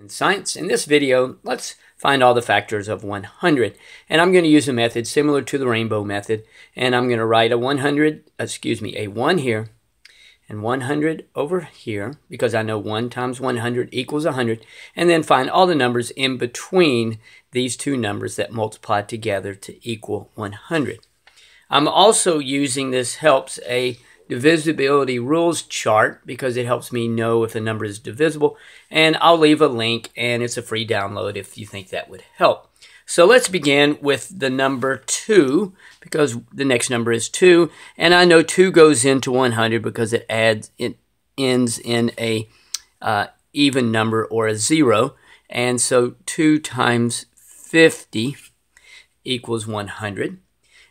In science, in this video, let's find all the factors of 100, and I'm going to use a method similar to the rainbow method, and I'm going to write a 1 here and 100 over here, because I know 1 times 100 equals 100, and then find all the numbers in between these two numbers that multiply together to equal 100. I'm also using this helps a divisibility rules chart because it helps me know if a number is divisible, and I'll leave a link, and it's a free download if you think that would help. So let's begin with the number 2, because the next number is 2, and I know 2 goes into 100 because it ends in a even number or a 0, and so 2 times 50 equals 100.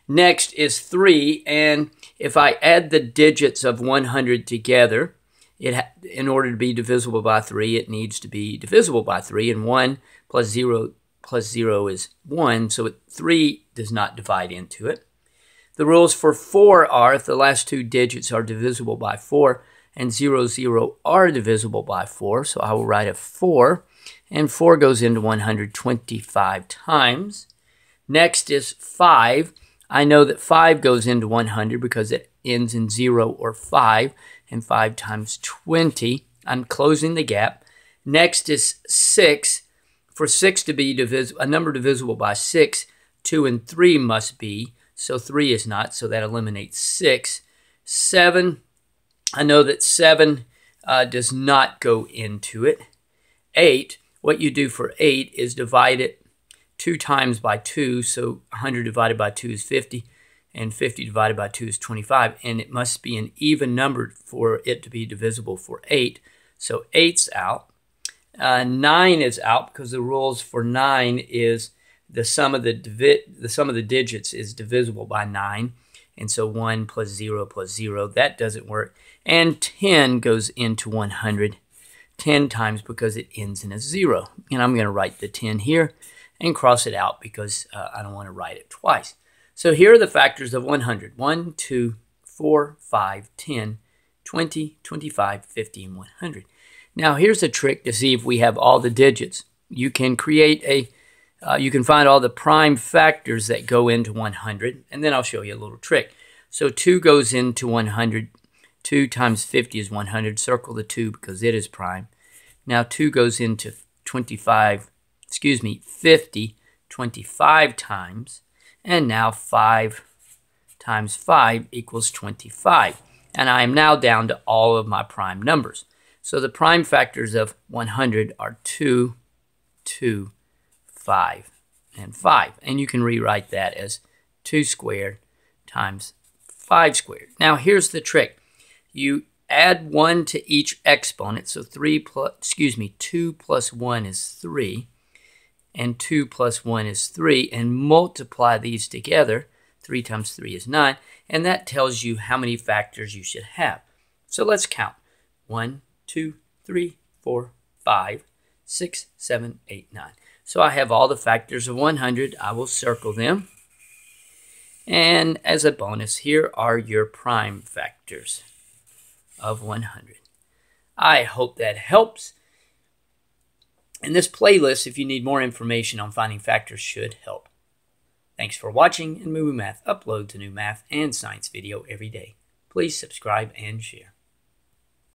Next is 3, and if I add the digits of 100 together, in order to be divisible by 3, it needs to be divisible by 3, and 1 plus 0 is 1, so 3 does not divide into it. The rules for 4 are if the last two digits are divisible by 4, and 0, 0 are divisible by 4, so I will write a 4, and 4 goes into 125 times. Next is 5. I know that 5 goes into 100 because it ends in 0 or 5, and 5 times 20. I'm closing the gap. Next is 6. For 6 to be a number divisible by 6, 2 and 3 must be, so 3 is not, so that eliminates 6. 7, I know that 7 does not go into it. 8, what you do for 8 is divide it 2 times by 2, so 100 divided by 2 is 50, and 50 divided by 2 is 25, and it must be an even number for it to be divisible for 8, so 8's out. 9 is out because the rules for 9 is the sum of the digits is divisible by 9, and so 1 plus 0, that doesn't work, and 10 goes into 100 10 times because it ends in a 0, and I'm going to write the 10 here and cross it out because I don't want to write it twice. So here are the factors of 100. 1, 2, 4, 5, 10, 20, 25, 50, and 100. Now here's a trick to see if we have all the digits. You can you can find all the prime factors that go into 100, and then I'll show you a little trick. So 2 goes into 100. 2 times 50 is 100. Circle the 2 because it is prime. Now 2 goes into 50 25 times, and now 5 times 5 equals 25, and I am now down to all of my prime numbers. So the prime factors of 100 are 2, 2, 5, and 5, and you can rewrite that as 2 squared times 5 squared. Now here's the trick. You add 1 to each exponent, so 2 plus 1 is 3, and 2 plus 1 is 3, and multiply these together. 3 times 3 is 9, and that tells you how many factors you should have. So let's count. 1, 2, 3, 4, 5, 6, 7, 8, 9. So I have all the factors of 100. I will circle them. And as a bonus, here are your prime factors of 100. I hope that helps. In this playlist, if you need more information on finding factors, should help. Thanks for watching, and MooMooMath uploads a new math and science video every day. Please subscribe and share.